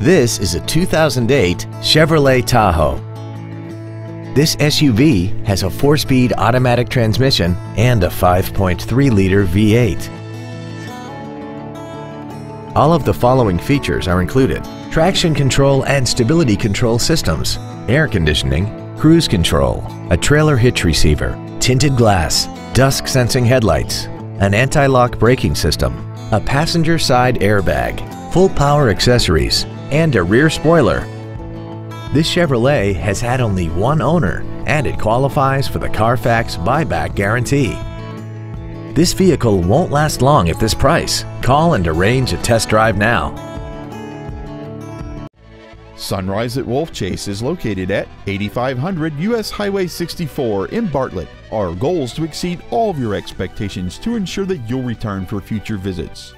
This is a 2008 Chevrolet Tahoe. This SUV has a 4-speed automatic transmission and a 5.3-liter V8. All of the following features are included: traction control and stability control systems, air conditioning, cruise control, a trailer hitch receiver, tinted glass, dusk sensing headlights, an anti-lock braking system, a passenger side airbag, full power accessories, and a rear spoiler. This Chevrolet has had only one owner, and it qualifies for the Carfax buyback guarantee. This vehicle won't last long at this price. Call and arrange a test drive now. Sunrise at Wolfchase is located at 8500 U.S. Highway 64 in Bartlett. Our goal is to exceed all of your expectations to ensure that you'll return for future visits.